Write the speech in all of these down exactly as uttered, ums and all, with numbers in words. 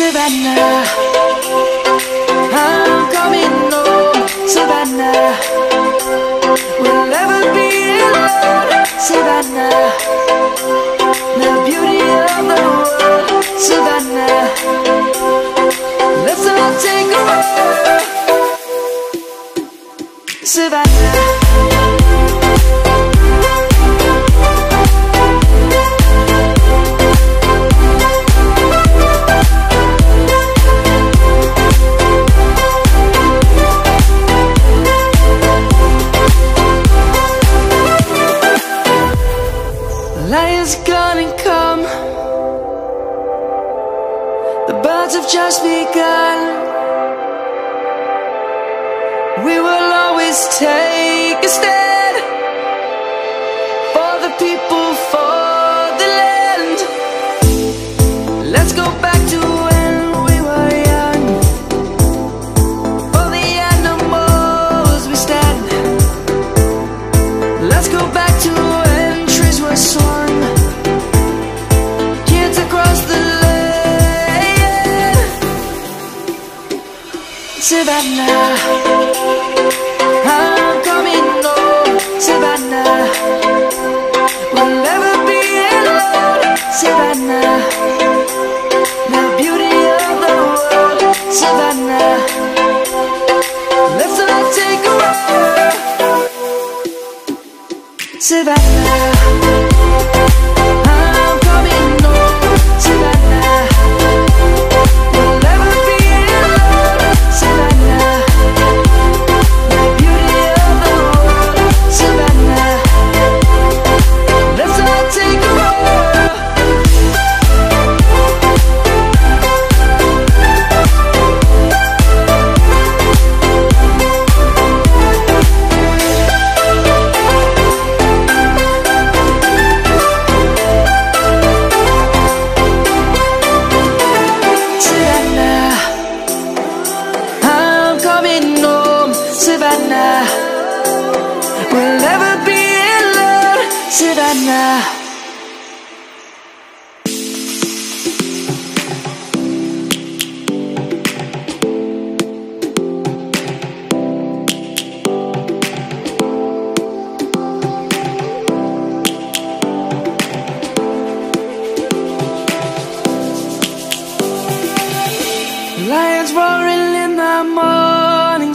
Savannah, I'm coming home. Savannah, we'll never be alone. Savannah, the beauty of the world. Savannah, let's all take a walk. Savannah. Just begun. We will always take a stand for the people, for the land. Let's go back to when we were young. For the animals we stand. Savannah, I'm coming home. Savannah, we'll never be alone. Savannah, the beauty of the world. Savannah, let's all take a walk. Savannah, Savannah, we'll never be alone. Savannah, lions roaring in the morning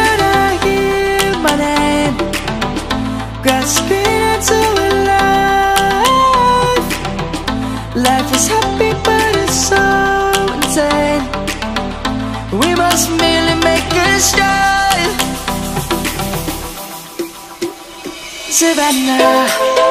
and I hear my name, grasping into a life. Life is happy but it's so insane. We must merely make a start. Savannah.